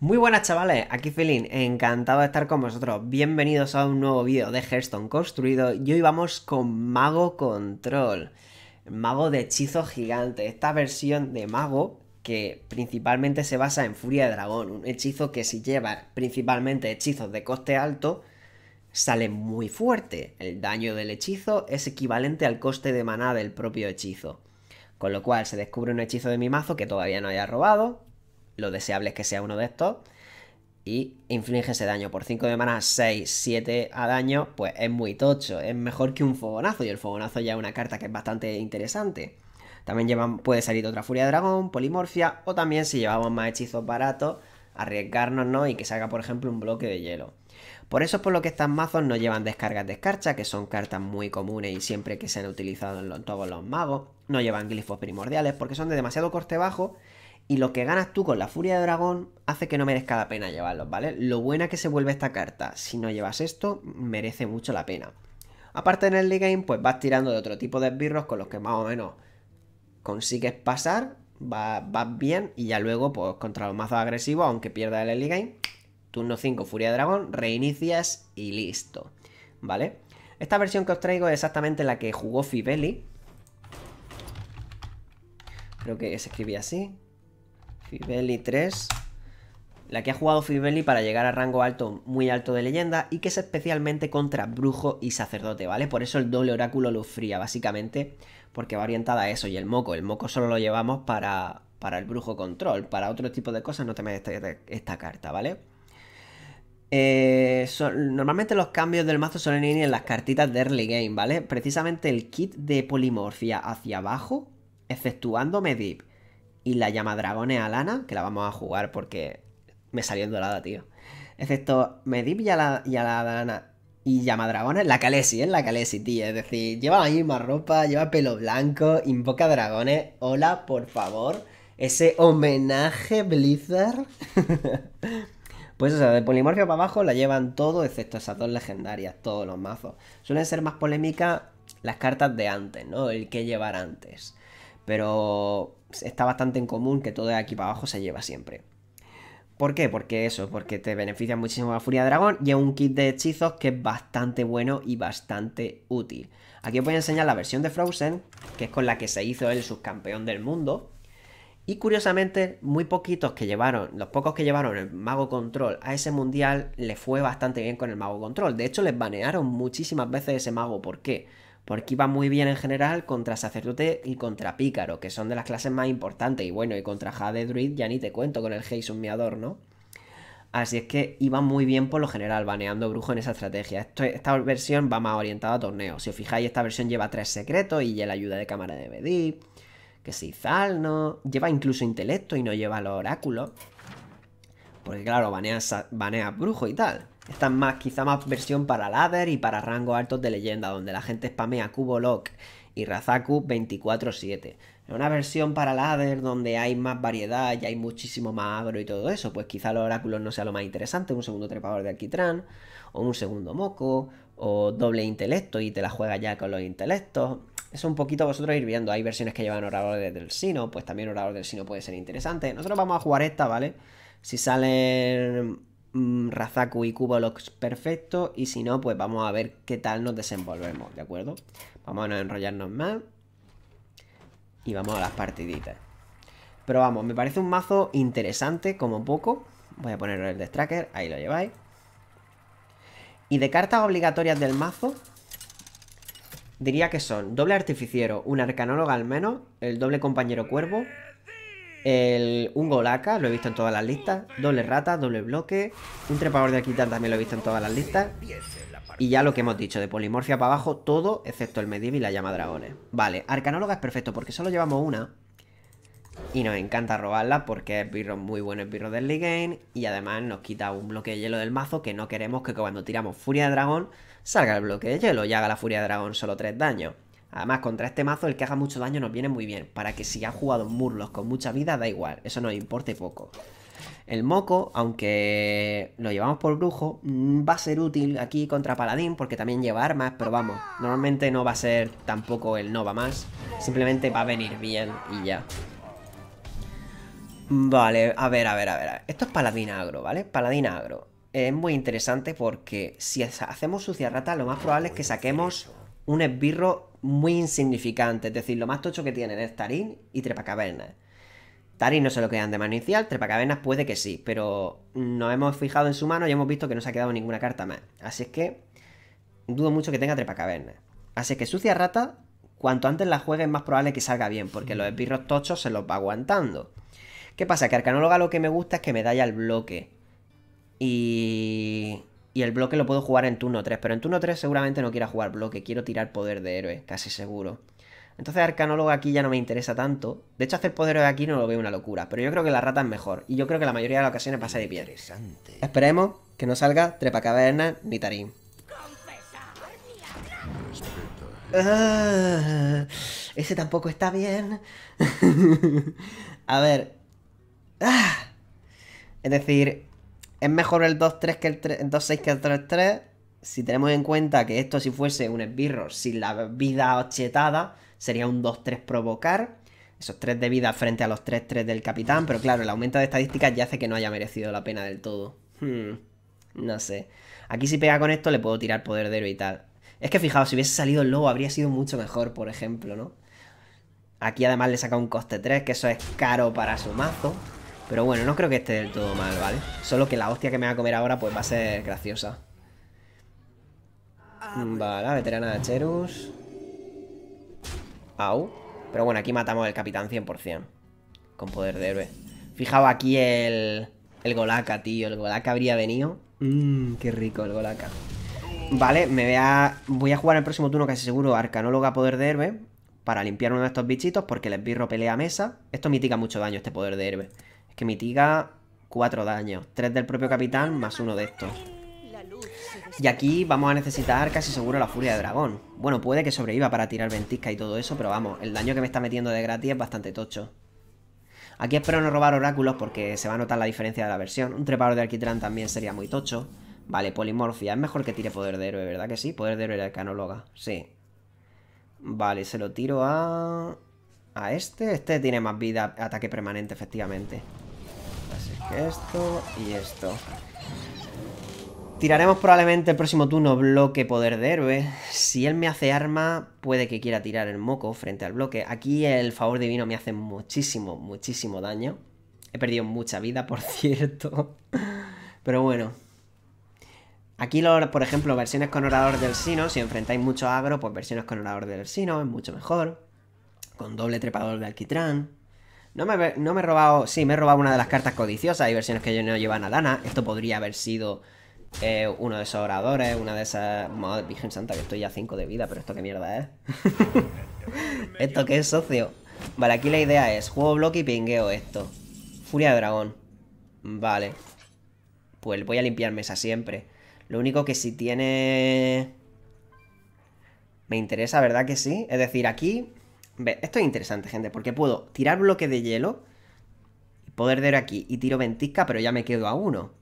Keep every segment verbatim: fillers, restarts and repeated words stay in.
Muy buenas chavales, aquí Felín, encantado de estar con vosotros, bienvenidos a un nuevo vídeo de Hearthstone Construido y hoy vamos con Mago Control, Mago de Hechizo Gigante, esta versión de Mago que principalmente se basa en Furia de Dragón, un hechizo que si lleva principalmente hechizos de coste alto sale muy fuerte, el daño del hechizo es equivalente al coste de maná del propio hechizo, con lo cual se descubre un hechizo de mi mazo que todavía no haya robado. Lo deseable es que sea uno de estos. Y inflige ese daño. Por cinco de maná, seis, siete a daño. Pues es muy tocho. Es mejor que un fogonazo. Y el fogonazo ya es una carta que es bastante interesante. También llevan, puede salir otra Furia de Dragón, Polimorfia. O también si llevamos más hechizos baratos, arriesgarnos, ¿no? Y que salga, por ejemplo, un bloque de hielo. Por eso es por lo que estos mazos no llevan descargas de escarcha, que son cartas muy comunes y siempre que se han utilizado en los, todos los magos. No llevan glifos primordiales porque son de demasiado coste bajo. Y lo que ganas tú con la Furia de Dragón hace que no merezca la pena llevarlos, ¿vale? Lo buena que se vuelve esta carta. Si no llevas esto, merece mucho la pena. Aparte en el game, pues vas tirando de otro tipo de esbirros con los que más o menos consigues pasar, vas, vas bien y ya luego, pues contra los mazos agresivos, aunque pierdas el early game, turno cinco, Furia de Dragón, reinicias y listo, ¿vale? Esta versión que os traigo es exactamente la que jugó Fibeli. Creo que se escribía así. Fibeli tres, la que ha jugado Fibeli para llegar a rango alto, muy alto de leyenda, y que es especialmente contra brujo y sacerdote, ¿vale? Por eso el doble oráculo luz fría, básicamente, porque va orientada a eso, y el moco, el moco solo lo llevamos para, para el brujo control, para otro tipo de cosas no te metes esta, esta carta, ¿vale? Eh, son, normalmente los cambios del mazo suelen ir en las cartitas de early game, ¿vale? Precisamente el kit de polimorfia hacia abajo, exceptuando Medivh, y la llama dragones a lana, que la vamos a jugar porque me salió el dorada, tío. Excepto Medivh y a la, y a la lana y llama dragones. La Khaleesi, es la Khaleesi, tío. Es decir, lleva la misma ropa, lleva pelo blanco, invoca dragones. Hola, por favor. Ese homenaje, Blizzard. Pues, o sea, de polimorfia para abajo la llevan todo, excepto esas dos legendarias, todos los mazos. Suelen ser más polémicas las cartas de antes, ¿no? El que llevar antes. Pero está bastante en común que todo de aquí para abajo se lleva siempre. ¿Por qué? Porque eso, porque te beneficia muchísimo la Furia de Dragón y es un kit de hechizos que es bastante bueno y bastante útil. Aquí os voy a enseñar la versión de Frausen, que es con la que se hizo el subcampeón del mundo. Y curiosamente, muy poquitos que llevaron, los pocos que llevaron el Mago Control a ese mundial, le fue bastante bien con el Mago Control. De hecho, les banearon muchísimas veces ese mago. ¿Por qué? Porque iba muy bien en general contra sacerdote y contra pícaro, que son de las clases más importantes. Y bueno, y contra Jade Druid ya ni te cuento con el Heis Humeador, ¿no? Así es que iba muy bien por lo general, baneando brujo en esa estrategia. Esto, esta versión va más orientada a torneos. Si os fijáis, esta versión lleva tres secretos y la ayuda de cámara de Medivh. Que si Zal, ¿no? Lleva incluso intelecto y no lleva los oráculos. Porque claro, banea, banea brujo y tal. Esta es más, quizá más versión para ladder y para rangos altos de leyenda, donde la gente spamea Cubo Lock y Razaku veinticuatro siete. Es una versión para ladder donde hay más variedad y hay muchísimo más agro y todo eso. Pues quizá los oráculos no sea lo más interesante, un segundo trepador de alquitrán, o un segundo moco, o doble intelecto y te la juegas ya con los intelectos. Eso un poquito vosotros ir viendo. Hay versiones que llevan oradores del sino, pues también orador del sino puede ser interesante. Nosotros vamos a jugar esta, ¿vale? Si salen Razaku y Cubolox, perfecto. Y si no, pues vamos a ver qué tal nos desenvolvemos, ¿de acuerdo? Vamos a no enrollarnos más y vamos a las partiditas. Pero vamos, me parece un mazo interesante como poco. Voy a poner el Destracker, ahí lo lleváis. Y de cartas obligatorias del mazo diría que son doble artificiero, un arcanólogo al menos, el doble compañero cuervo, El, un golaka, lo he visto en todas las listas, doble rata, doble bloque, un trepador de alquitrán también lo he visto en todas las listas. Y ya lo que hemos dicho, de polimorfia para abajo, todo excepto el Medivh y la llama dragones. Vale, arcanóloga es perfecto porque solo llevamos una y nos encanta robarla porque es birro muy bueno, es birro del game. Y además nos quita un bloque de hielo del mazo, que no queremos que cuando tiramos Furia de Dragón salga el bloque de hielo y haga la Furia de Dragón solo tres daños. Además, contra este mazo, el que haga mucho daño nos viene muy bien. Para que si ha jugado Murlocs con mucha vida, da igual. Eso nos importe poco. El moco, aunque lo llevamos por brujo, va a ser útil aquí contra paladín, porque también lleva armas, pero vamos, normalmente no va a ser tampoco el Nova más. Simplemente va a venir bien y ya. Vale, a ver, a ver, a ver. Esto es paladina agro, ¿vale? Paladina agro. Es muy interesante porque si hacemos sucia rata, lo más probable es que saquemos un esbirro muy insignificante. Es decir, lo más tocho que tienen es Tarín y Trepacavernas. Tarín no se lo quedan de mano inicial, Trepacavernas puede que sí, pero nos hemos fijado en su mano y hemos visto que no se ha quedado ninguna carta más. Así es que dudo mucho que tenga Trepacavernas. Así es que sucia rata, cuanto antes la juegue es más probable que salga bien, porque los esbirros tochos se los va aguantando. ¿Qué pasa? Que Arcanóloga lo que me gusta es que me da ya el bloque. Y... y el bloque lo puedo jugar en turno tres. Pero en turno tres seguramente no quiera jugar bloque. Quiero tirar poder de héroe, casi seguro. Entonces Arcanóloga aquí ya no me interesa tanto. De hecho hacer poder de héroe aquí no lo veo una locura. Pero yo creo que la rata es mejor. Y yo creo que la mayoría de las ocasiones pasa de pie. Esperemos que no salga Trepacavernas ni Tarín. Ah, ese tampoco está bien. A ver... Ah. Es decir, es mejor el dos tres que el dos seis que el tres tres. Si tenemos en cuenta que esto, si fuese un esbirro sin la vida ochetada, sería un dos tres provocar. Esos tres de vida frente a los tres tres del capitán. Pero claro, el aumento de estadísticas ya hace que no haya merecido la pena del todo. hmm, No sé. Aquí si pega con esto le puedo tirar poder de héroe y tal. Es que fijaos, si hubiese salido el lobo habría sido mucho mejor, por ejemplo, ¿no? Aquí además le saca un coste tres, que eso es caro para su mazo. Pero bueno, no creo que esté del todo mal, ¿vale? Solo que la hostia que me va a comer ahora pues va a ser graciosa. Vale, veterana de Cherus. Au. Pero bueno, aquí matamos al capitán cien por cien. Con poder de héroe. Fijaos aquí el... el Golaka, tío. El Golaka habría venido. Mmm, qué rico el Golaka. Vale, me voy a... voy a jugar el próximo turno casi seguro Arcanóloga poder de héroe. Para limpiar uno de estos bichitos porque el esbirro pelea a mesa. Esto mitiga mucho daño este poder de héroe. Que mitiga cuatro daños, tres del propio capitán más uno de estos. Y aquí vamos a necesitar casi seguro la furia de dragón. Bueno, puede que sobreviva para tirar ventisca y todo eso, pero vamos, el daño que me está metiendo de gratis es bastante tocho. Aquí espero no robar oráculos porque se va a notar la diferencia de la versión. Un trepador de alquitrán también sería muy tocho. Vale, polimorfia, es mejor que tire poder de héroe, ¿verdad que sí? Poder de héroe de arcanóloga, sí. Vale, se lo tiro a... a este, este tiene más vida, ataque permanente efectivamente. Esto y esto. Tiraremos probablemente el próximo turno bloque poder de héroe. Si él me hace arma, puede que quiera tirar el moco frente al bloque. Aquí el favor divino me hace muchísimo, muchísimo daño. He perdido mucha vida, por cierto. Pero bueno. Aquí, lo, por ejemplo, versiones con orador del sino. Si enfrentáis mucho agro, pues versiones con orador del sino es mucho mejor. Con doble trepador de alquitrán. No me, no me he robado... Sí, me he robado una de las cartas codiciosas. Hay versiones que no llevan a Dana. Esto podría haber sido eh, uno de esos oradores, una de esas... Madre Virgen Santa, que estoy ya cinco de vida, pero esto qué mierda es. ¿Esto qué es, socio? Vale, aquí la idea es juego bloque y pingueo esto. Furia de dragón. Vale. Pues voy a limpiar mesa siempre. Lo único que si tiene... Me interesa, ¿verdad que sí? Es decir, aquí... Esto es interesante, gente, porque puedo tirar bloque de hielo, poder de héroe aquí, y tiro ventisca, pero ya me quedo a uno.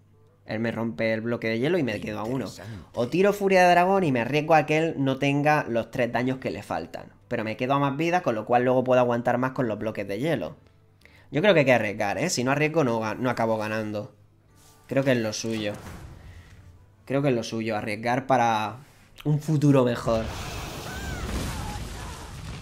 Él me rompe el bloque de hielo y me quedo a uno. O tiro furia de dragón y me arriesgo a que él no tenga los tres daños que le faltan. Pero me quedo a más vida, con lo cual luego puedo aguantar más con los bloques de hielo. Yo creo que hay que arriesgar, ¿eh? Si no arriesgo, no, no acabo ganando. Creo que es lo suyo. Creo que es lo suyo, arriesgar para un futuro mejor.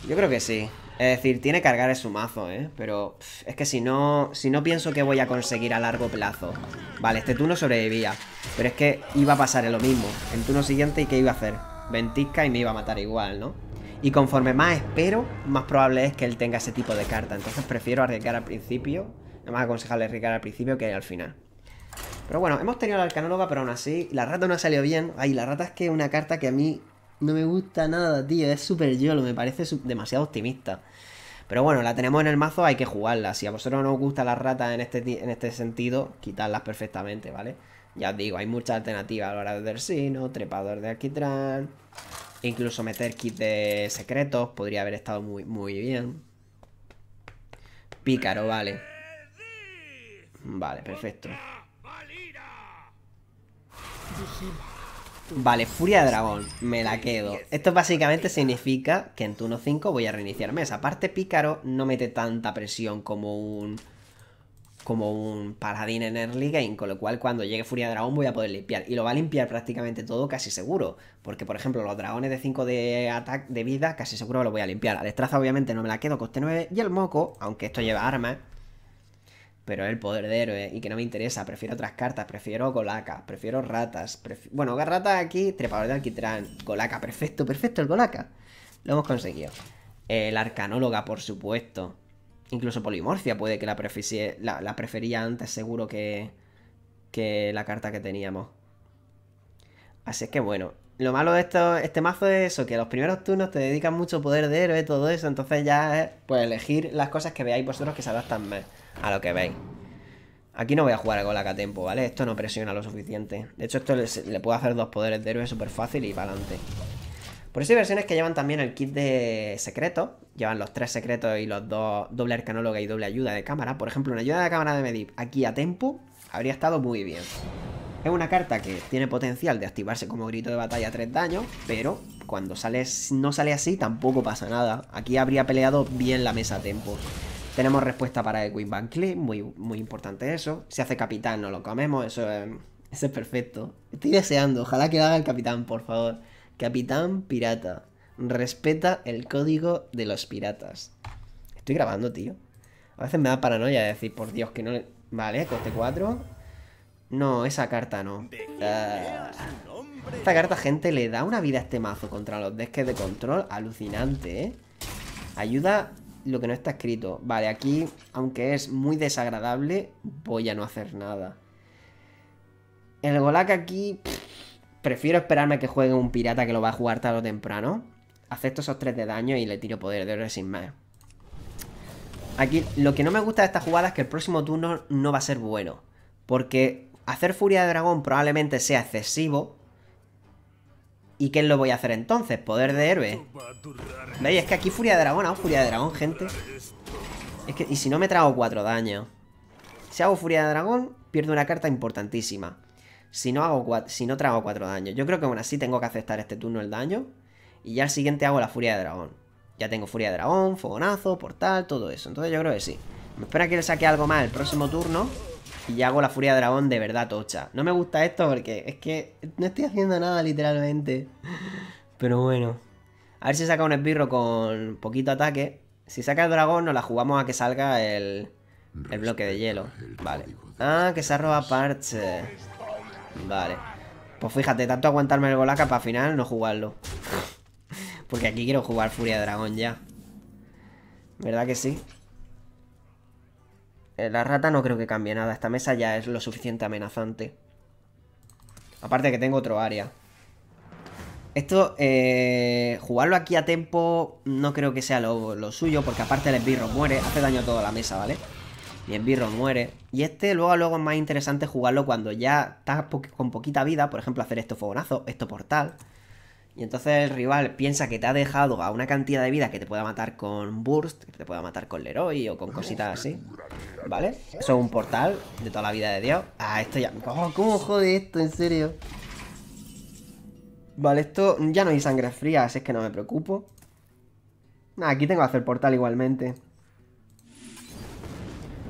Yo creo que sí. Es decir, tiene que cargar su mazo, ¿eh? Pero pff, es que si no... Si no pienso que voy a conseguir a largo plazo. Vale, este turno sobrevivía. Pero es que iba a pasar lo mismo. El turno siguiente, ¿y qué iba a hacer? Ventisca y me iba a matar igual, ¿no? Y conforme más espero, más probable es que él tenga ese tipo de carta. Entonces prefiero arriesgar al principio. Es más aconsejable arriesgar al principio que al final. Pero bueno, hemos tenido la Arcanóloga, pero aún así... La rata no ha salido bien. Ay, la rata es que es una carta que a mí... No me gusta nada, tío. Es súper YOLO. Me parece demasiado optimista. Pero bueno, la tenemos en el mazo. Hay que jugarla. Si a vosotros no os gustan las ratas en este, en este sentido, quitarlas perfectamente, ¿vale? Ya os digo, hay muchas alternativas. Orador del sino, trepador de alquitrán. E incluso meter kit de secretos. Podría haber estado muy, muy bien. Pícaro, vale. Vale, perfecto. Vale, furia de dragón, me la quedo. Esto básicamente significa que en turno cinco voy a reiniciar mesa. Aparte, pícaro no mete tanta presión como un como un paladín en early game, con lo cual cuando llegue Furia de Dragón voy a poder limpiar, y lo va a limpiar prácticamente todo casi seguro, porque por ejemplo los dragones de cinco de ataque de vida casi seguro me lo voy a limpiar. Alexstrasza obviamente no me la quedo, coste nueve, y el moco, aunque esto lleva armas, pero el poder de héroe, y que no me interesa, prefiero otras cartas, prefiero golacas, prefiero ratas, pref... bueno, garrata aquí, trepador de alquitrán, golaca, perfecto, perfecto el golaca, lo hemos conseguido. El arcanóloga, por supuesto. Incluso polimorfia puede que la, la, la prefería antes seguro que, que la carta que teníamos. Así es que bueno, lo malo de esto, este mazo es eso, que los primeros turnos te dedican mucho poder de héroe, todo eso, entonces ya es pues, elegir las cosas que veáis vosotros que se adaptan más a lo que veis. Aquí no voy a jugar con la Catempo, ¿vale? Esto no presiona lo suficiente. De hecho esto les, le puedo hacer dos poderes de héroe súper fácil y para adelante. Por eso hay versiones que llevan también el kit de secretos. Llevan los tres secretos y los dos doble arcanóloga y doble ayuda de cámara. Por ejemplo, una ayuda de cámara de Medivh aquí a tempo habría estado muy bien. Es una carta que tiene potencial de activarse como grito de batalla tres daños, pero cuando sale, no sale así tampoco pasa nada. Aquí habría peleado bien la mesa a tempo. Tenemos respuesta para Edwin VanCleef, muy, muy importante eso. Si hace capitán no lo comemos, eso es, eso es perfecto. Estoy deseando, ojalá que lo haga el capitán, por favor. Capitán pirata, respeta el código de los piratas. Estoy grabando, tío. A veces me da paranoia de decir, por Dios, que no le... Vale, coste cuatro. No, esa carta no. Uh... Esta carta, gente, le da una vida a este mazo contra los decks de control alucinante, ¿eh? Ayuda lo que no está escrito. Vale, aquí, aunque es muy desagradable, voy a no hacer nada. El Golak aquí... Prefiero esperarme a que juegue un pirata que lo va a jugar tarde o temprano. Acepto esos tres de daño y le tiro poder de oro sin más. Aquí lo que no me gusta de esta jugada es que el próximo turno no va a ser bueno. Porque hacer furia de dragón probablemente sea excesivo. ¿Y qué lo voy a hacer entonces? Poder de héroe. ¿Veis? Es que aquí furia de dragón, hago furia de dragón, gente. Es que, y si no me trago cuatro daños. Si hago furia de dragón, pierdo una carta importantísima. Si no, hago cuatro, si no trago cuatro daños. Yo creo que aún así tengo que aceptar este turno el daño. Y ya al siguiente hago la furia de dragón. Ya tengo furia de dragón, fogonazo, portal, todo eso. Entonces yo creo que sí. Me espera que le saque algo más el próximo turno. Y ya hago la furia de dragón de verdad tocha. No me gusta esto porque es que no estoy haciendo nada literalmente. Pero bueno. A ver si saca un esbirro con poquito ataque. Si saca el dragón nos la jugamos a que salga el, el bloque de hielo. Vale. Ah, que se arroba parche. Vale, pues fíjate, tanto aguantarme el Golaka para final no jugarlo. Porque aquí quiero jugar Furia de Dragón ya. ¿Verdad que sí? La rata no creo que cambie nada. Esta mesa ya es lo suficiente amenazante. Aparte que tengo otro área. Esto, eh, jugarlo aquí a tempo no creo que sea lo, lo suyo. Porque aparte el esbirro muere, hace daño a toda la mesa, ¿vale? Y esbirro muere. Y este luego luego es más interesante jugarlo cuando ya estás po con poquita vida. Por ejemplo, hacer esto fogonazo, esto portal. Y entonces el rival piensa que te ha dejado a una cantidad de vida que te pueda matar con burst, que te pueda matar con Leroy o con cositas así. ¿Vale? Eso es un portal de toda la vida de Dios. Ah, esto ya... Oh, ¿cómo jode esto? En serio. Vale, esto... Ya no hay sangre fría, así es que no me preocupo. Ah, aquí tengo que hacer portal igualmente.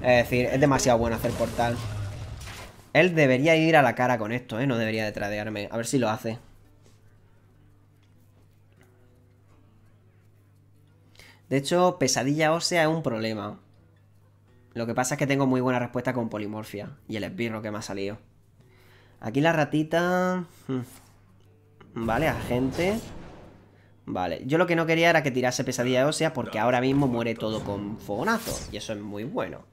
Es decir, es demasiado bueno hacer portal. Él debería ir a la cara con esto, ¿eh? No debería de tradearme. A ver si lo hace. De hecho, pesadilla ósea es un problema. Lo que pasa es que tengo muy buena respuesta con polimorfia. Y el esbirro que me ha salido. Aquí la ratita... Vale, agente... Vale, yo lo que no quería era que tirase pesadilla ósea porque ahora mismo muere todo con fogonazo. Y eso es muy bueno.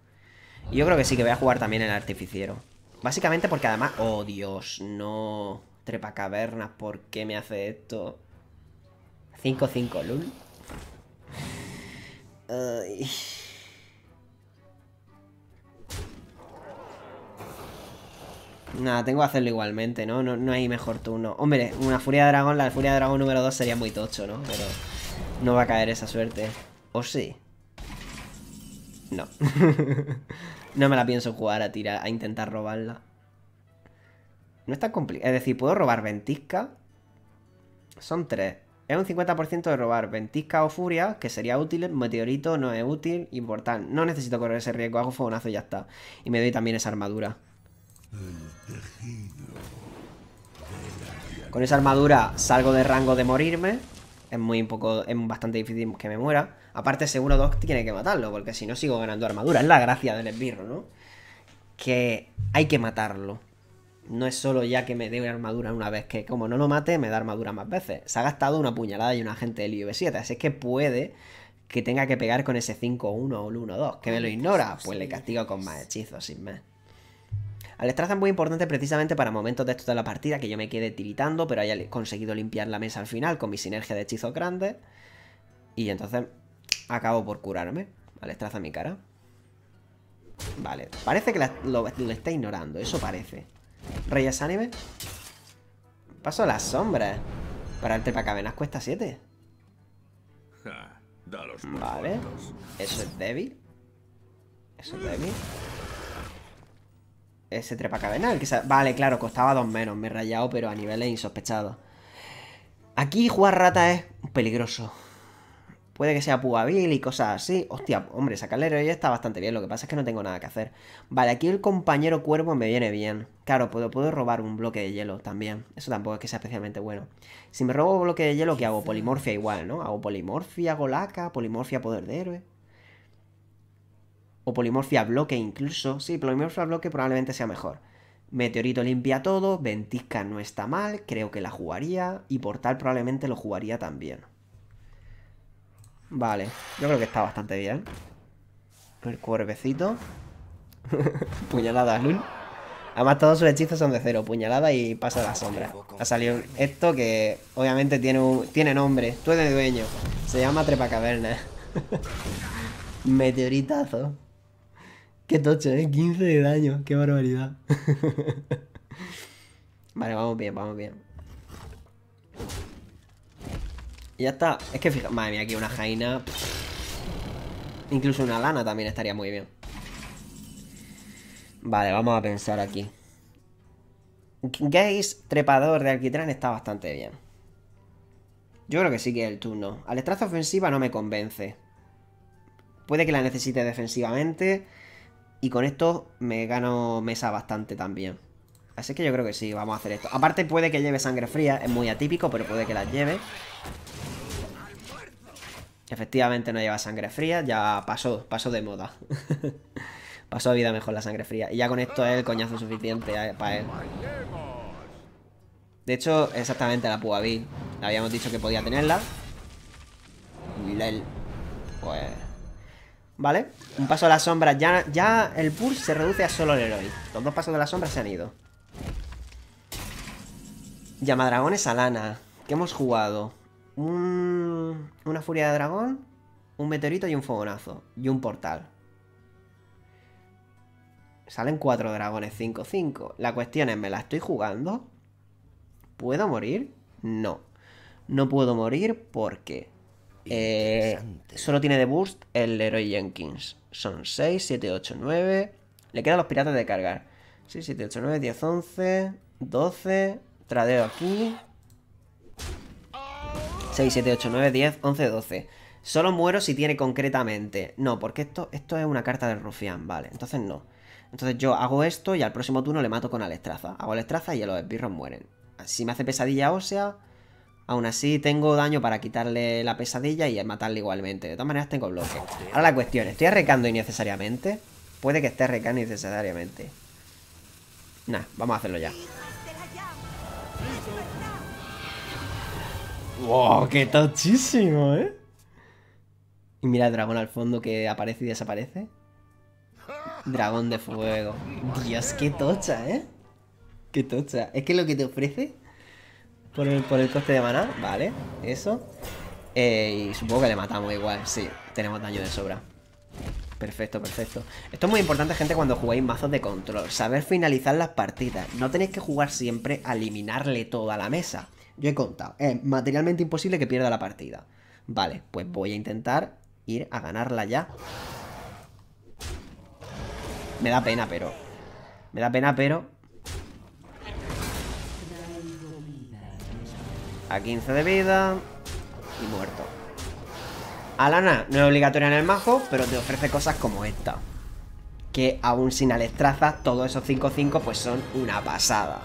Y yo creo que sí, que voy a jugar también el artificiero. Básicamente porque además... ¡Oh, Dios! No... Trepa cavernas, ¿por qué me hace esto? cinco cinco, Lul. Ay. Nada, tengo que hacerlo igualmente, ¿no? ¿no? No hay mejor turno. Hombre, una furia de dragón, la de furia de dragón número dos sería muy tocho, ¿no? Pero no va a caer esa suerte. ¿O sí? No. No me la pienso jugar a tirar, a intentar robarla. No está complicado. Es decir, puedo robar ventisca. Son tres. Es un cincuenta por ciento de robar ventisca o furia, que sería útil. Meteorito no es útil y portal. No necesito correr ese riesgo, hago fogonazo y ya está. Y me doy también esa armadura. Con esa armadura salgo de rango de morirme. Es muy poco, es bastante difícil que me muera. Aparte seguro Doc tiene que matarlo, porque si no sigo ganando armadura. Es la gracia del esbirro, ¿no? Que hay que matarlo. No es solo ya que me dé una armadura una vez, que como no lo mate me da armadura más veces. Se ha gastado una puñalada y un agente del I V siete, así es que puede que tenga que pegar con ese cinco uno o el uno dos. ¿Que me lo ignora? Pues le castigo con más hechizos, sin más. Alexstrasza es muy importante precisamente para momentos de esto de la partida, que yo me quede tiritando pero haya conseguido limpiar la mesa al final con mi sinergia de hechizos grandes. Y entonces acabo por curarme. Alexstrasza mi cara. Vale, parece que la, lo, lo está ignorando, eso parece. Reyes anime. Paso a las sombras. Para el trepacabenas cuesta siete. Vale. Eso es débil. Eso es débil. Ese trepacabenas, el que se... Vale, claro, costaba dos menos. Me he rayado, pero a niveles insospechados. Aquí jugar rata es peligroso. Puede que sea pugabil y cosas así. Hostia, hombre, sacarle héroe está bastante bien. Lo que pasa es que no tengo nada que hacer. Vale, aquí el compañero cuervo me viene bien. Claro, puedo, puedo robar un bloque de hielo también. Eso tampoco es que sea especialmente bueno. Si me robo un bloque de hielo, ¿qué hago? Polimorfia igual, ¿no? Hago polimorfia, golaca, polimorfia, poder de héroe. O polimorfia bloque incluso. Sí, polimorfia bloque probablemente sea mejor. Meteorito limpia todo. Ventisca no está mal. Creo que la jugaría. Y portal probablemente lo jugaría también. Vale, yo creo que está bastante bien. El cuervecito. Puñalada, Lul. Además todos sus hechizos son de cero. Puñalada y pasa a la sombra. Ha salido esto que obviamente tiene, un, tiene nombre. Tú eres dueño. Se llama trepacaverna. Meteoritazo. Qué tocho, ¿eh? quince de daño. Qué barbaridad. Vale, vamos bien, vamos bien. Ya está, es que fija, madre mía, aquí una jaina. Incluso una lana también estaría muy bien. Vale, vamos a pensar aquí. Gaze, trepador de alquitrán, está bastante bien. Yo creo que sí que es el turno. Alexstrasza ofensiva no me convence. Puede que la necesite defensivamente. Y con esto me gano mesa bastante también. Así que yo creo que sí, vamos a hacer esto. Aparte puede que lleve sangre fría, es muy atípico, pero puede que la lleve. Efectivamente no lleva sangre fría. Ya pasó, pasó de moda. Pasó a vida mejor la sangre fría. Y ya con esto es el coñazo suficiente para él. De hecho, exactamente la pugabil. Le habíamos dicho que podía tenerla. Lel. Pues... Vale, un paso a la sombra. Ya, ya el push se reduce a solo el héroe. Los dos pasos de la sombra se han ido. Llamadragones a lana. ¿Qué hemos jugado? Un... Una furia de dragón, un meteorito y un fogonazo. Y un portal. Salen cuatro dragones, cinco cinco. La cuestión es, ¿me la estoy jugando? ¿Puedo morir? No. No puedo morir porque eh, solo tiene de boost el Leroy Jenkins. Son seis, siete, ocho, nueve. Le quedan los piratas de cargar. seis, siete, ocho, nueve, diez, once, doce. Tradeo aquí. seis, siete, ocho, nueve, diez, once, doce. Solo muero si tiene concretamente. No, porque esto, esto es una carta del rufián. Vale, entonces no. Entonces yo hago esto y al próximo turno le mato con Alexstrasza. Hago Alexstrasza y los esbirros mueren. Si me hace pesadilla ósea, aún así tengo daño para quitarle la pesadilla y matarle igualmente. De todas maneras tengo bloque. Ahora la cuestión, ¿estoy arrecando innecesariamente? Puede que esté arrecando innecesariamente. Nah, vamos a hacerlo ya. ¡Wow! ¡Qué tochísimo, eh! Y mira el dragón al fondo que aparece y desaparece. Dragón de fuego. Dios, qué tocha, eh. Qué tocha. Es que lo que te ofrece por el, por el coste de maná. Vale, eso. Eh, y supongo que le matamos igual. Sí, tenemos daño de sobra. Perfecto, perfecto. Esto es muy importante, gente, cuando jugáis mazos de control. Saber finalizar las partidas. No tenéis que jugar siempre a eliminarle toda la mesa. Yo he contado, es materialmente imposible que pierda la partida. Vale, pues voy a intentar ir a ganarla ya. Me da pena, pero... Me da pena, pero... A quince de vida. y muerto. Alana no es obligatoria en el mazo, pero te ofrece cosas como esta, que aún sin Alexstrasza, todos esos cinco cinco pues son una pasada,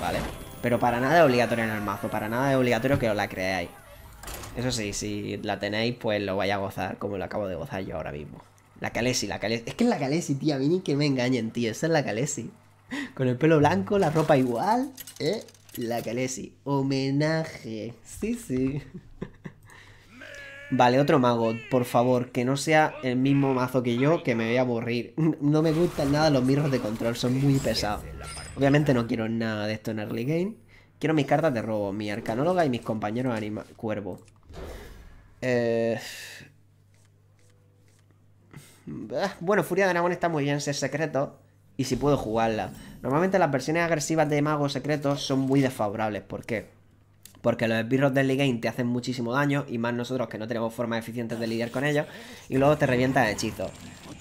¿vale? Pero para nada es obligatorio en el mazo, para nada es obligatorio que os la creáis. Eso sí, si la tenéis, pues lo vais a gozar como lo acabo de gozar yo ahora mismo. La Khaleesi, la Khaleesi. Es que es la Khaleesi, tía, a mí ni que me engañen, tío. Esa es la Khaleesi. Con el pelo blanco, la ropa igual, ¿eh? La Khaleesi. Homenaje. Sí, sí. Vale, otro mago, por favor, que no sea el mismo mazo que yo, que me voy a aburrir. No me gustan nada los mirros de control, son muy pesados. Obviamente no quiero nada de esto en early game. Quiero mis cartas de robo, mi arcanóloga y mis compañeros anima cuervo. Eh... Bueno, Furia de Dragón está muy bien si es secreto y si puedo jugarla. Normalmente las versiones agresivas de magos secretos son muy desfavorables. ¿Por qué? Porque los esbirros del early game te hacen muchísimo daño, y más nosotros que no tenemos formas eficientes de lidiar con ellos, y luego te revientan hechizos.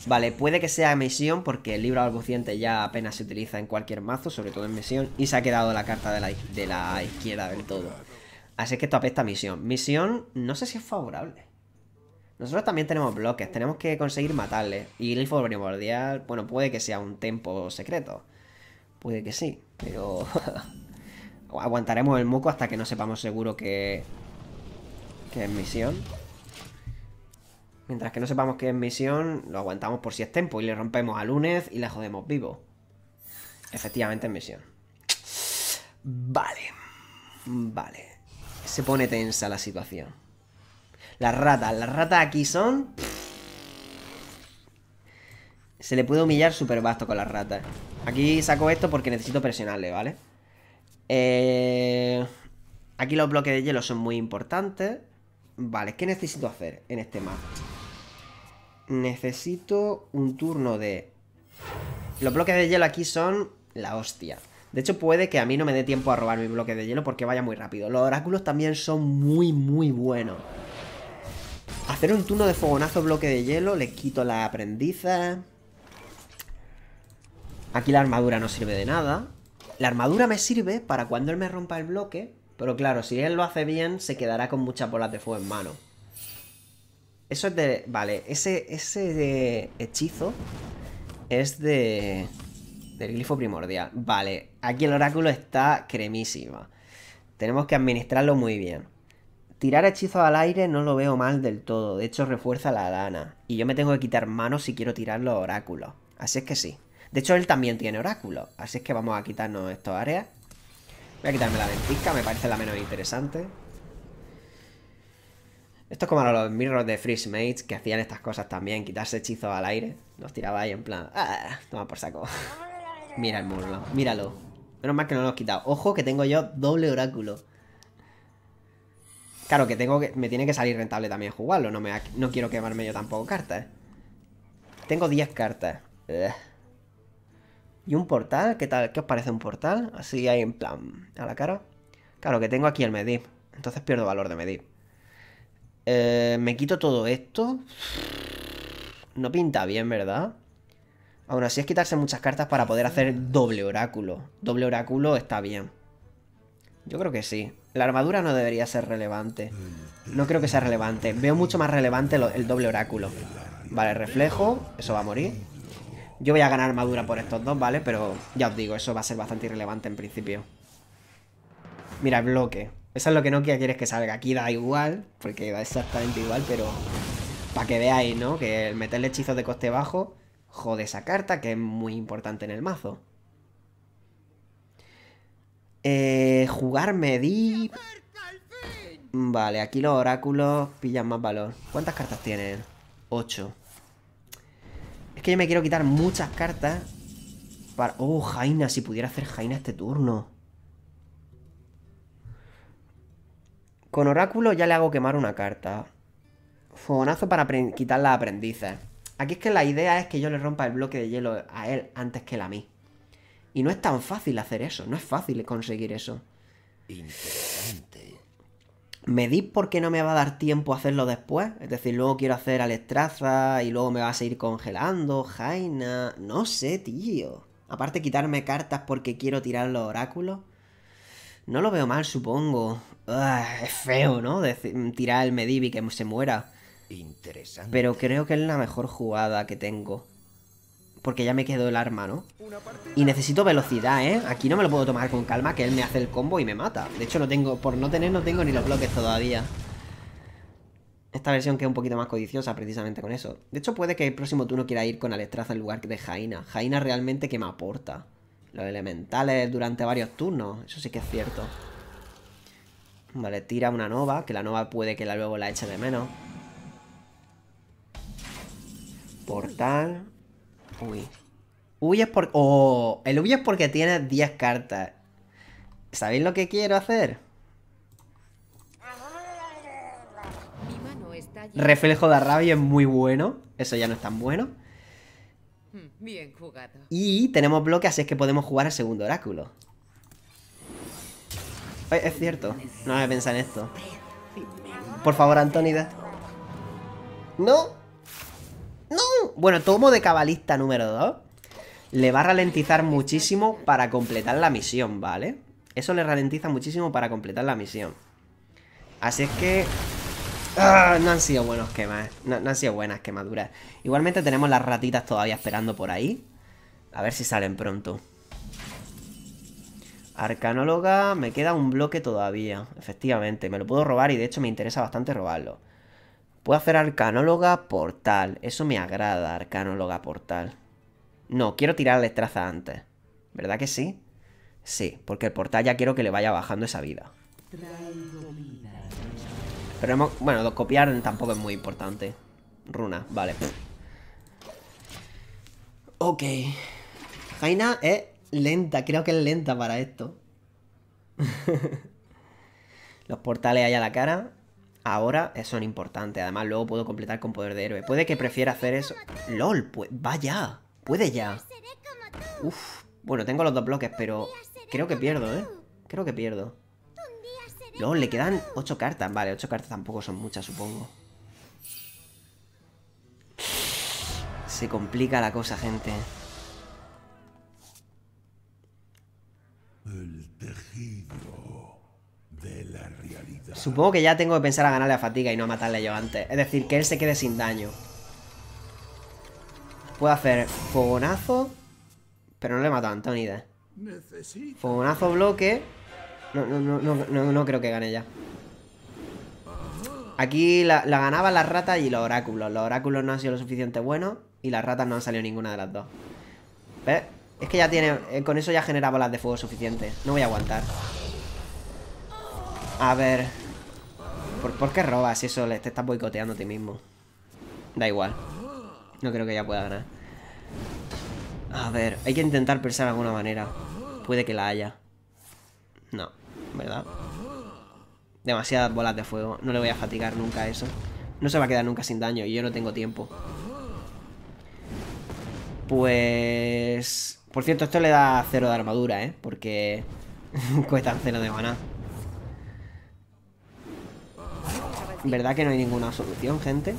Vale, puede que sea misión, porque el libro balbuciente ya apenas se utiliza en cualquier mazo, sobre todo en misión, y se ha quedado la carta de la, de la izquierda del todo. Así que esto apesta a misión. Misión no sé si es favorable. Nosotros también tenemos bloques, tenemos que conseguir matarles. Y el elfo primordial, bueno, puede que sea un tempo secreto. Puede que sí, pero... aguantaremos el moco hasta que no sepamos seguro que... que es misión. Mientras que no sepamos que es misión, lo aguantamos por si es tempo y le rompemos a Lúnez y le jodemos vivo. Efectivamente es misión. Vale. Vale. Se pone tensa la situación. Las ratas, las ratas aquí son... Se le puede humillar súper vasto con las ratas. Aquí saco esto porque necesito presionarle, ¿vale? Eh... Aquí los bloques de hielo son muy importantes. Vale, ¿qué necesito hacer en este mapa? Necesito un turno de... Los bloques de hielo aquí son la hostia. De hecho, puede que a mí no me dé tiempo a robar mi bloque de hielo porque vaya muy rápido. Los oráculos también son muy, muy buenos. Hacer un turno de fogonazo bloque de hielo. Le quito la aprendiza. Aquí la armadura no sirve de nada. La armadura me sirve para cuando él me rompa el bloque. Pero claro, si él lo hace bien, se quedará con muchas bolas de fuego en mano. Eso es de... Vale, ese, ese de hechizo es de... del glifo primordial. Vale, aquí el oráculo está cremísima. Tenemos que administrarlo muy bien. Tirar hechizos al aire no lo veo mal del todo. De hecho, refuerza la lana. Y yo me tengo que quitar manos si quiero tirar los oráculos. Así es que sí. De hecho, él también tiene oráculos. Así es que vamos a quitarnos estos áreas. Voy a quitarme la ventisca. Me parece la menos interesante. Esto es como los mirrors de Freeze Mates, que hacían estas cosas también. Quitarse hechizos al aire. Nos tiraba ahí en plan... ¡Ah! Toma por saco. Mira el murlo. Míralo. Menos mal que no lo he quitado. Ojo que tengo yo doble oráculo. Claro, que tengo que... me tiene que salir rentable también jugarlo. No, me ha... no quiero quemarme yo tampoco cartas. Tengo diez cartas. Ugh. ¿Y un portal? ¿Qué tal? ¿Qué os parece un portal? Así ahí en plan... a la cara. Claro, que tengo aquí el Medivh. Entonces pierdo valor de Medivh. Eh, me quito todo esto. No pinta bien, ¿verdad? Aún así es quitarse muchas cartas para poder hacer doble oráculo. Doble oráculo está bien. Yo creo que sí. La armadura no debería ser relevante. No creo que sea relevante. Veo mucho más relevante lo, el doble oráculo. Vale, reflejo. Eso va a morir. Yo voy a ganar armadura por estos dos, ¿vale? Pero ya os digo, eso va a ser bastante irrelevante en principio. Mira, el bloque. Eso es lo que no quieres que salga. Aquí da igual, porque da exactamente igual, pero... para que veáis, ¿no? Que el meterle hechizos de coste bajo jode esa carta, que es muy importante en el mazo. Eh, jugar Medivh. Vale, aquí los oráculos pillan más valor. ¿Cuántas cartas tienen? ocho. Es que yo me quiero quitar muchas cartas para... Oh, Jaina, si pudiera hacer Jaina este turno. Con oráculo ya le hago quemar una carta. Fogonazo para quitar las aprendizas. Aquí es que la idea es que yo le rompa el bloque de hielo a él antes que él a mí. Y no es tan fácil hacer eso. No es fácil conseguir eso. Interesante. Medivh porque no me va a dar tiempo a hacerlo después. Es decir, luego quiero hacer Alexstrasza y luego me va a seguir congelando. Jaina... No sé, tío. Aparte quitarme cartas porque quiero tirar los oráculos. No lo veo mal, supongo. Ugh, es feo, ¿no? De tirar el Medivh y que se muera. Interesante. Pero creo que es la mejor jugada que tengo. Porque ya me quedó el arma, ¿no? Y necesito velocidad, ¿eh? Aquí no me lo puedo tomar con calma, que él me hace el combo y me mata. De hecho, no tengo, por no tener, no tengo ni los bloques todavía. Esta versión que es un poquito más codiciosa precisamente con eso. De hecho, puede que el próximo turno quiera ir con Alexstrasza en lugar de Jaina. Jaina realmente que me aporta los elementales durante varios turnos. Eso sí que es cierto. Vale, tira una nova, que la nova puede que la luego la eche de menos. Portal. Uy. Huyes por... ¡Oh! El huye es porque tienes diez cartas. ¿Sabéis lo que quiero hacer? Reflejo de rabia es muy bueno. Eso ya no es tan bueno. Bien jugado. Y tenemos bloque, así es que podemos jugar al segundo oráculo. Ay, es cierto. No me pensado en esto. Por favor, Antonida. ¡No! ¡No! Bueno, tomo de cabalista número dos. Le va a ralentizar muchísimo para completar la misión, ¿vale? Eso le ralentiza muchísimo para completar la misión. Así es que... ¡Ah! No han sido buenos quemas. No, no han sido buenas quemaduras. Igualmente tenemos las ratitas todavía esperando por ahí. A ver si salen pronto. Arcanóloga. Me queda un bloque todavía. Efectivamente, me lo puedo robar y de hecho me interesa bastante robarlo. Puedo hacer Arcanóloga Portal. Eso me agrada, Arcanóloga Portal. No, quiero tirar Alexstrasza antes. ¿Verdad que sí? Sí, porque el portal ya quiero que le vaya bajando esa vida. Pero hemos... Bueno, copiar tampoco es muy importante. Runa, vale. Ok. Jaina es lenta. Creo que es lenta para esto. Los portales allá a la cara... Ahora son importantes. Además, luego puedo completar con poder de héroe. Puede que prefiera hacer eso. ¡Lol! Pues vaya. Puede ya. Uf. Bueno, tengo los dos bloques, pero... Creo que pierdo, ¿eh? Creo que pierdo. ¡Lol! Le quedan ocho cartas. Vale, ocho cartas tampoco son muchas, supongo. Se complica la cosa, gente. El tejido de la realidad. Supongo que ya tengo que pensar a ganarle a Fatiga y no a matarle yo antes. Es decir, que él se quede sin daño. Puedo hacer fogonazo, pero no le he matado a Antonida. Fogonazo, bloque. No, no, no, no, no, no creo que gane ya. Aquí la, la ganaban las ratas y los oráculos. Los oráculos no han sido lo suficiente buenos y las ratas no han salido ninguna de las dos. ¿Ves? Es que ya tiene... Eh, con eso ya genera bolas de fuego suficientes. No voy a aguantar. A ver... ¿Por, ¿por qué robas eso? Le, te estás boicoteando a ti mismo. Da igual. No creo que ya pueda ganar. A ver... Hay que intentar pensar de alguna manera. Puede que la haya. No, ¿verdad? Demasiadas bolas de fuego. No le voy a fatigar nunca a eso. No se va a quedar nunca sin daño y yo no tengo tiempo. Pues... Por cierto, esto le da cero de armadura, ¿eh? Porque... cuestan cero de maná. ¿Verdad que no hay ninguna solución, gente?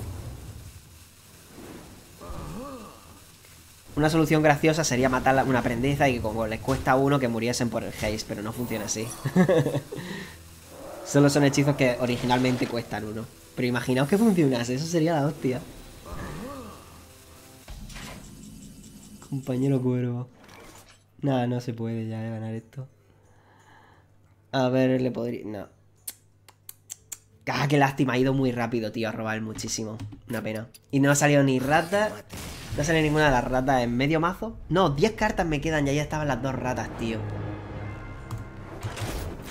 Una solución graciosa sería matar a una aprendiza y que como les cuesta a uno que muriesen por el haze, pero no funciona así. Solo son hechizos que originalmente cuestan uno. Pero imaginaos que funcionase, eso sería la hostia. Compañero cuervo. Nada, no se puede ya eh, ganar esto. A ver, le podría... No. ¡Ah, qué lástima! Ha ido muy rápido, tío, a robar muchísimo. Una pena. Y no ha salido ni rata. No ha salido ninguna de las ratas en medio mazo. No, diez cartas me quedan y ahí estaban las dos ratas, tío.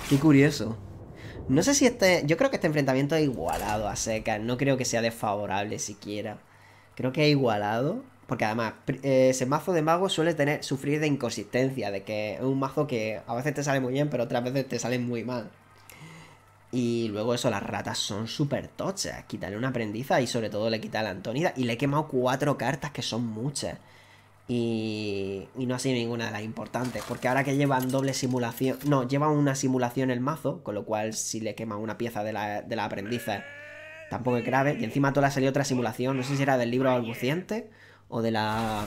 Qué curioso. No sé si este... Yo creo que este enfrentamiento es igualado a secas. No creo que sea desfavorable siquiera. Creo que es igualado. Porque además, ese mazo de mago suele tener sufrir de inconsistencia. De que es un mazo que a veces te sale muy bien, pero otras veces te sale muy mal. Y luego eso, las ratas son súper tochas. Quítale una aprendiza y sobre todo le quita a la Antonida. Y le he quemado cuatro cartas que son muchas. Y... y no ha sido ninguna de las importantes. Porque ahora que llevan doble simulación... No, lleva una simulación el mazo. Con lo cual si le quema una pieza de la, de la aprendiza tampoco es grave. Y encima toda la salió otra simulación. No sé si era del libro balbuciente o de la...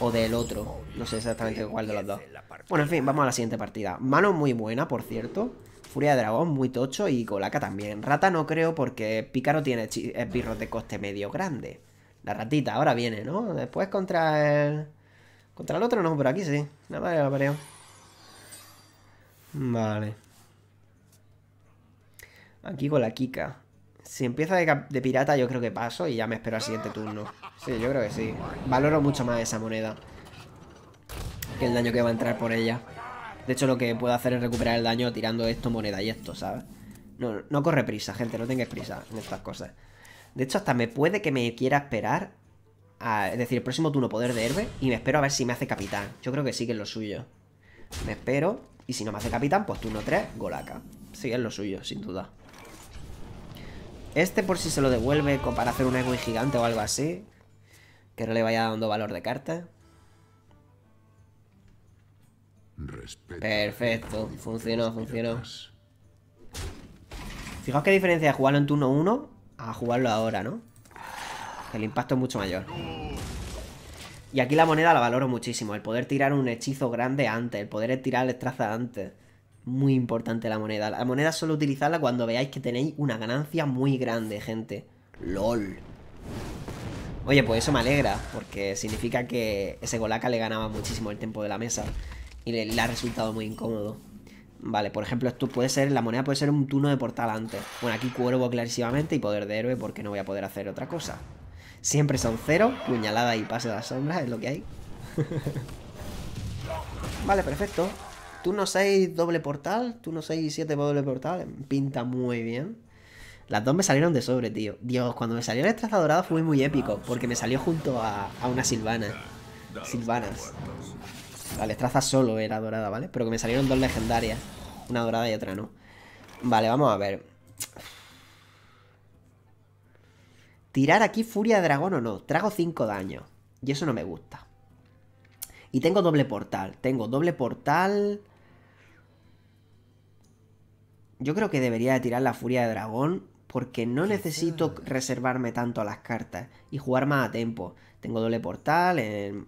o del otro. No sé exactamente cuál de los dos. Bueno, en fin, vamos a la siguiente partida. Mano muy buena, por cierto. Furia de dragón, muy tocho. Y Kolaka también. Rata no creo porque Pícaro tiene esbirros de coste medio grande. La ratita ahora viene, ¿no? Después contra el... Contra el otro no, pero aquí sí. Nada más la pareo. Vale. Aquí con la Kika. Si empieza de, de pirata yo creo que paso y ya me espero al siguiente turno. Sí, yo creo que sí. Valoro mucho más esa moneda que el daño que va a entrar por ella. De hecho lo que puedo hacer es recuperar el daño tirando esto, moneda y esto, ¿sabes? No, no corre prisa, gente. No tengáis prisa en estas cosas. De hecho hasta me puede que me quiera esperar a, es decir, el próximo turno poder de Herbe. Y me espero a ver si me hace capitán. Yo creo que sí que es lo suyo. Me espero. Y si no me hace capitán, pues turno tres, Golaka. Sí, es lo suyo, sin duda. Este por si se lo devuelve para hacer un Edwin gigante o algo así. Que no le vaya dando valor de carta. Respeta. Perfecto, funcionó, funcionó. Fijaos qué diferencia de jugarlo en turno uno a jugarlo ahora, ¿no? El impacto es mucho mayor. Y aquí la moneda la valoro muchísimo. El poder tirar un hechizo grande antes. El poder tirar Alexstrasza antes. Muy importante la moneda. La moneda solo utilizarla cuando veáis que tenéis una ganancia muy grande, gente. LOL. Oye, pues eso me alegra. Porque significa que ese Golaka le ganaba muchísimo el tiempo de la mesa. Y le, le ha resultado muy incómodo. Vale, por ejemplo, esto puede ser... La moneda puede ser un turno de portal antes. Bueno, aquí cuervo clarísimamente y poder de héroe porque no voy a poder hacer otra cosa. Siempre son cero, puñalada y pase de las sombras, es lo que hay. Vale, perfecto. Turno seis, doble portal. Turno seis y siete, doble portal. Pinta muy bien. Las dos me salieron de sobre, tío. Dios, cuando me salió el Alexstrasza dorado fue muy épico. Porque me salió junto a, a una Silvana. Silvanas. La Alexstrasza solo era dorada, ¿vale? Pero que me salieron dos legendarias. Una dorada y otra no. Vale, vamos a ver. Tirar aquí furia de dragón o no. Trago cinco daños. Y eso no me gusta. Y tengo doble portal. Tengo doble portal. Yo creo que debería de tirar la furia de dragón. Porque no necesito reservarme tanto a las cartas. Y jugar más a tempo. Tengo doble portal. En,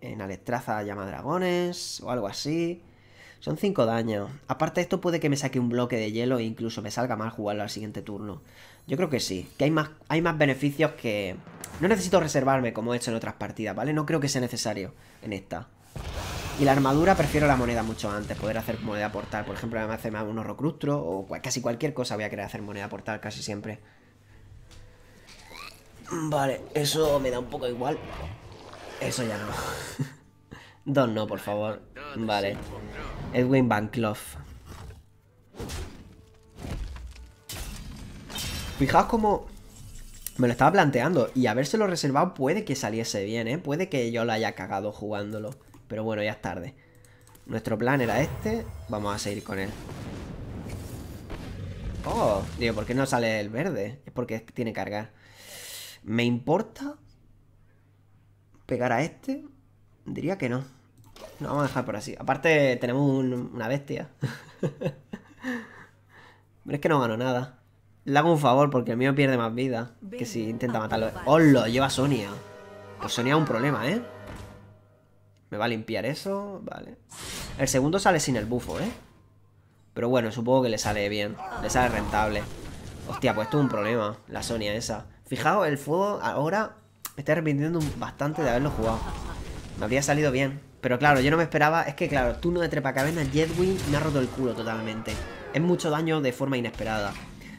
en Alexstrasza llama dragones. O algo así. Son cinco daños. Aparte esto puede que me saque un bloque de hielo. E incluso me salga mal jugarlo al siguiente turno. Yo creo que sí, que hay más, hay más beneficios que... No necesito reservarme como he hecho en otras partidas, ¿vale? No creo que sea necesario en esta. Y la armadura prefiero la moneda mucho antes, poder hacer moneda portal. Por ejemplo, además hacerme un horrocrustro o casi cualquier cosa voy a querer hacer moneda portal casi siempre. Vale, eso me da un poco igual. Eso ya no. Dos no, por favor. Vale. Edwin VanCleef. Fijaos cómo me lo estaba planteando. Y habérselo reservado puede que saliese bien, ¿eh? Puede que yo lo haya cagado jugándolo. Pero bueno, ya es tarde. Nuestro plan era este. Vamos a seguir con él. Oh, digo, ¿por qué no sale el verde? Es porque tiene cargar. ¿Me importa pegar a este? Diría que no. No, vamos a dejar por así. Aparte, tenemos un, una bestia. Pero es que no gano nada. Le hago un favor porque el mío pierde más vida que si intenta matarlo. ¡Oh, lo lleva Sonia! Pues Sonia es un problema, ¿eh? Me va a limpiar eso. Vale. El segundo sale sin el bufo, ¿eh? Pero bueno, supongo que le sale bien. Le sale rentable. Hostia, pues esto es un problema. La Sonia esa. Fijaos, el fuego ahora me está arrepintiendo bastante de haberlo jugado. Me habría salido bien. Pero claro, yo no me esperaba. Es que claro, turno de trepacavernas, Jedwin me ha roto el culo totalmente. Es mucho daño de forma inesperada.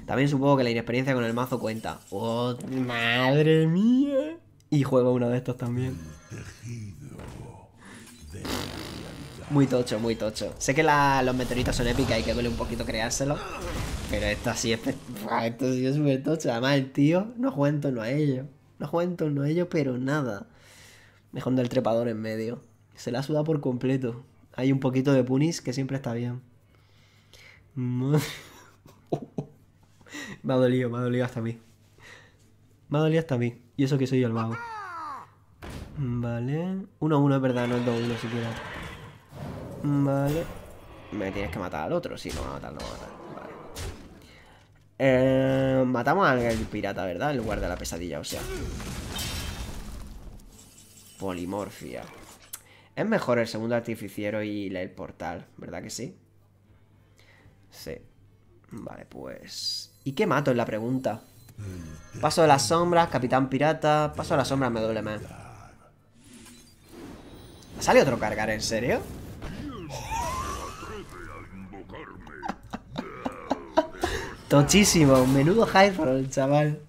También supongo que la inexperiencia con el mazo cuenta. ¡Oh, madre mía! Y juego uno de estos también. Muy tocho, muy tocho. Sé que la, los meteoritos son épicas y que duele un poquito creárselo. Pero esto sí es... Esto sí es súper tocho. Además, el tío no juega en torno a ello. No juega en torno a ello, pero nada. Dejando el trepador en medio. Se la ha sudado por completo. Hay un poquito de punis que siempre está bien. Madre... Me ha dolido, me ha dolido hasta a mí. Me ha dolido hasta a mí. Y eso que soy yo el mago. Vale. uno uno es verdad, no es dos uno siquiera. Vale. Me tienes que matar al otro. Sí, no va a matar, no va a matar. Vale. Eh, matamos al pirata, ¿verdad? El guarda de la pesadilla, o sea. Polimorfia. Es mejor el segundo artificiero y el portal, ¿verdad que sí? Sí. Vale, pues... ¿Y qué mato es la pregunta? Paso de las sombras, capitán pirata... Paso de las sombras, me doble mes. ¿Sale otro cargar, en serio? Tochísimo, menudo high roll, chaval.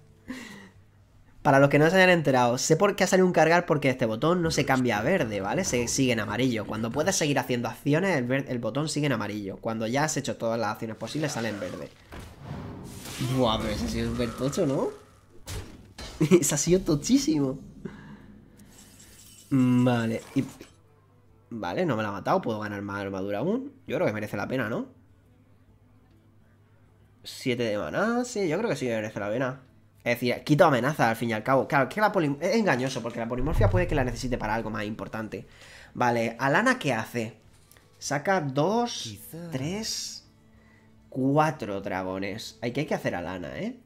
Para los que no se hayan enterado, sé por qué ha salido un cargar, porque este botón no se cambia a verde, ¿vale? Se sigue en amarillo. Cuando puedes seguir haciendo acciones, el, el botón sigue en amarillo. Cuando ya has hecho todas las acciones posibles, sale en verde. Buah, pero ese ha sido súper tocho, ¿no? Ese ha sido tochísimo. Vale, y... Vale, no me la ha matado, puedo ganar más armadura aún. Yo creo que merece la pena, ¿no? siete de maná, sí, yo creo que sí que merece la pena. Es decir, quito amenaza al fin y al cabo. Claro, que la polim... es engañoso, porque la polimorfia puede que la necesite para algo más importante. Vale, Alana, ¿qué hace? Saca dos, tres, cuatro dragones. Hay que, hay que hacer Alana, ¿eh?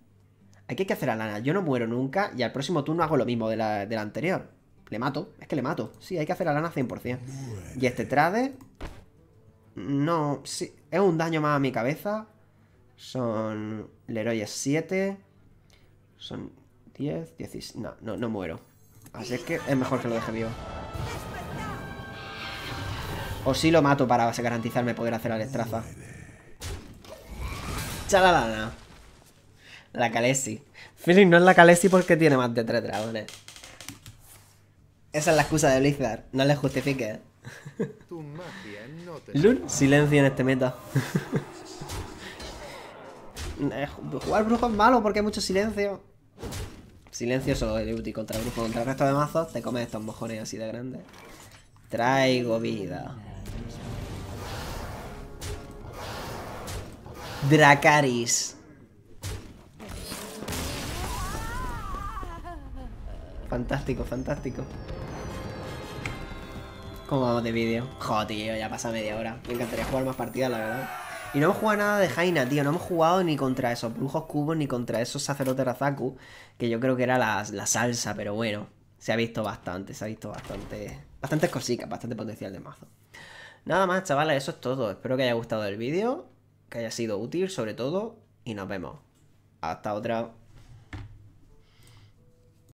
Hay que, hay que hacer Alana. Yo no muero nunca y al próximo turno hago lo mismo de la, de la anterior. Le mato, es que le mato. Sí, hay que hacer Alana cien por cien. Y este trade... No, sí, es un daño más a mi cabeza. Son... Leroy es siete... Son diez, dieciséis... No, no, no muero. Así es que es mejor que lo deje vivo. O sí lo mato para garantizarme poder hacer Alexstrasza. Chalalana. La Khaleesi. Felín no es la Khaleesi porque tiene más de tres dragones. Esa es la excusa de Blizzard. No le justifique. Lun, silencio en este meta. Jugar brujo es malo porque hay mucho silencio. Silencio solo de ulti contra el brujo. Contra el resto de mazos te comes estos mojones así de grandes. Traigo vida. Dracaris. Fantástico, fantástico. ¿Cómo vamos de vídeo? Joder, tío, ya pasa media hora. Me encantaría jugar más partidas, la verdad. Y no hemos jugado nada de Jaina, tío. No hemos jugado ni contra esos brujos cubos, ni contra esos sacerdotes Razaku, que yo creo que era la, la salsa, pero bueno. Se ha visto bastante, se ha visto bastante... Bastantes cositas, bastante potencial de mazo. Nada más, chavales, eso es todo. Espero que haya gustado el vídeo, que haya sido útil, sobre todo. Y nos vemos. Hasta otra.